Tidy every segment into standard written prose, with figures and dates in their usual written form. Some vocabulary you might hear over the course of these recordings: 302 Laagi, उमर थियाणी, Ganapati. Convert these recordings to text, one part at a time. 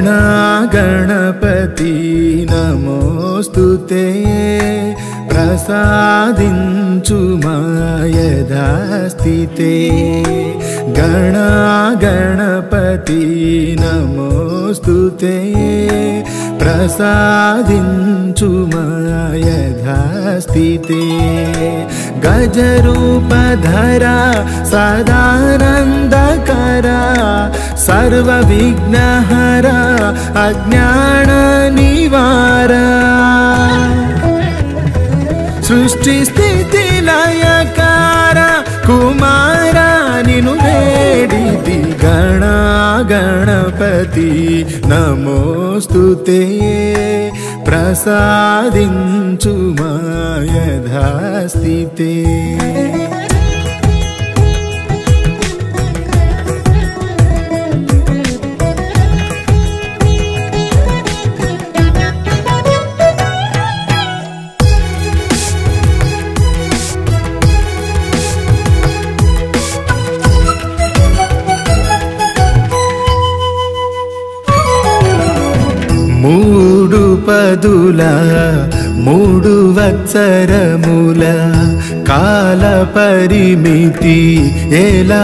गणा गणपति नमोस्तुते प्रसादिंचु मा यदास्तिते गणा गणपति नमोस्तुते प्रसादिंचु मा यदास्तिते गजरूपधरा सदानंदकरा सर्वविघ्नहरा अज्ञाननिवारा सृष्टिस्थितिलयकारा कुमारा निनु वेडिति गणा गणपति नमोस्तुते प्रसादिंचु मा यदास्तिते मूडु पदुला मूडु वत्सरमुला काल परिमिति एला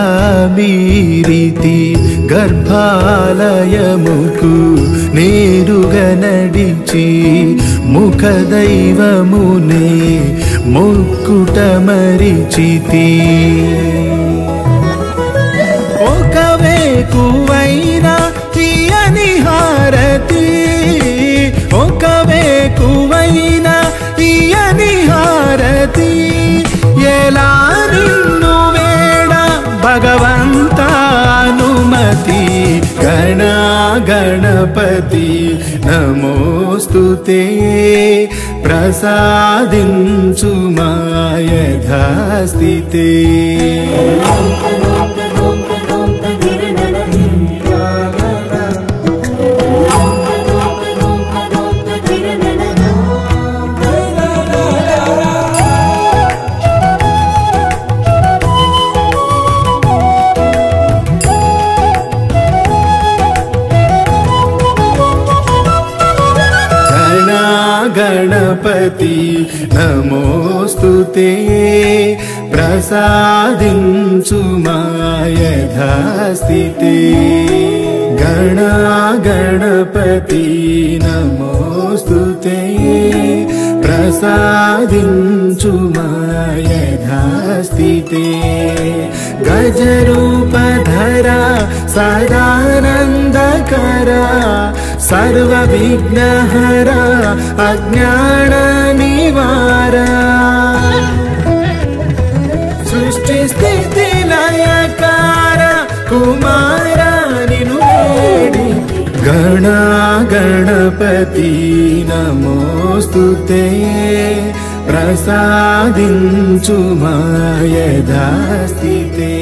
मीरिति गर्भालयमुकु नीरुगनडिचि मुख दैवमुने मुक्कुटमरिचिति ओकवे कुवैरा निहारति ओकवे कुवैना इय निहारति एला निन्नु वेड भगवंत अनुमति गणा गणपति नमोस्तुते प्रसादिंचु मा यदास्तिते गणपति नमोस्तुते प्रसादिंचु मा यदास्तिते गणा गणपति नमोस्तुते प्रसादिंचु मा यदास्तिते गजरूपधरा सदानंदकरा सर्वविघ्नहरा अज्ञाननिवारा सृष्टिस्थितिलयकारा कुमारा निनु वेडि गणा गणपति नमोस्तुते प्रसादिंचु मा यदास्तिते।